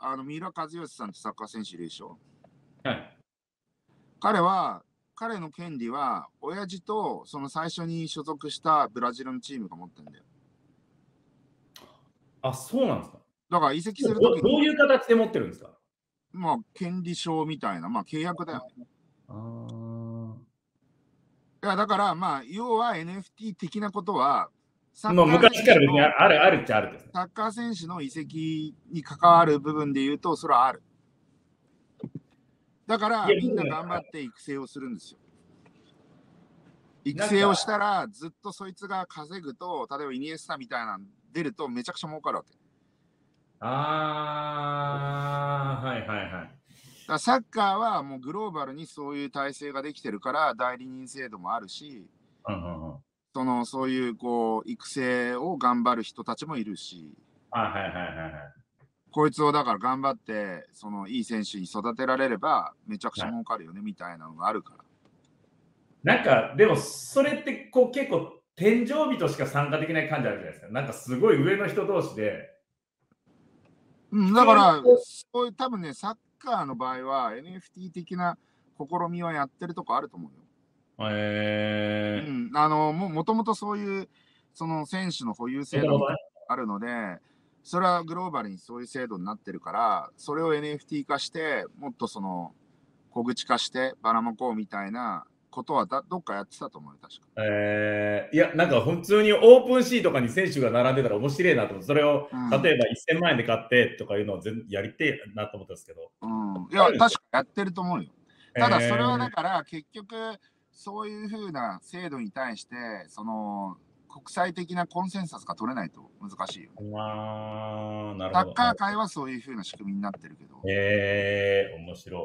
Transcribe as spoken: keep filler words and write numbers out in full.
あの三浦和義さんってサッカー選手でしょ、はい、彼は彼の権利は親父とその最初に所属したブラジルのチームが持ってるんだよ。あ、そうなんですか。だから移籍するときにどういう形で持ってるんですか。まあ権利証みたいな、まあ契約だよね。ああ、いやだからまあ要は エヌエフティー 的なことはサッカー昔から別にあるあるっちゃあるです、ね、サッカー選手の移籍に関わる部分でいうとそれはある。だからみんな頑張って育成をするんですよ。育成をしたらずっとそいつが稼ぐと、例えばイニエスタみたいなの出るとめちゃくちゃ儲かるわけ。ああ、はいはいはい。だからサッカーはもうグローバルにそういう体制ができてるから代理人制度もあるし、うんうんうん、そのそういうこう育成を頑張る人たちもいるし、あ、はいはいはいはい。こいつをだから頑張ってそのいい選手に育てられればめちゃくちゃ儲かるよねみたいなのがあるから。なんかでもそれってこう結構天井人しか参加できない感じあるじゃないですか。なんかすごい上の人同士で。うん、だからそういう多分ね、サッカーの場合は エヌエフティー 的な試みはやってるとこあると思うよ。えーうん、あのもともとそういうその選手の保有制度があるので、それはグローバルにそういう制度になってるから、それを エヌエフティー 化してもっとその小口化してばらまこうみたいなことはだどっかやってたと思うよ、確か。えー、いやなんか普通にオープンシーとかに選手が並んでたら面白いなと思って、それを、うん、例えばいっせんまん円で買ってとかいうのを全やりてえなと思ったんですけど、うん、いや確かやってると思うよ。ただそれはだから、えー、結局そういうふうな制度に対してその国際的なコンセンサスが取れないと難しいよね。あー、なるほど。サッカー界はそういうふうな仕組みになってるけど。えー、面白い。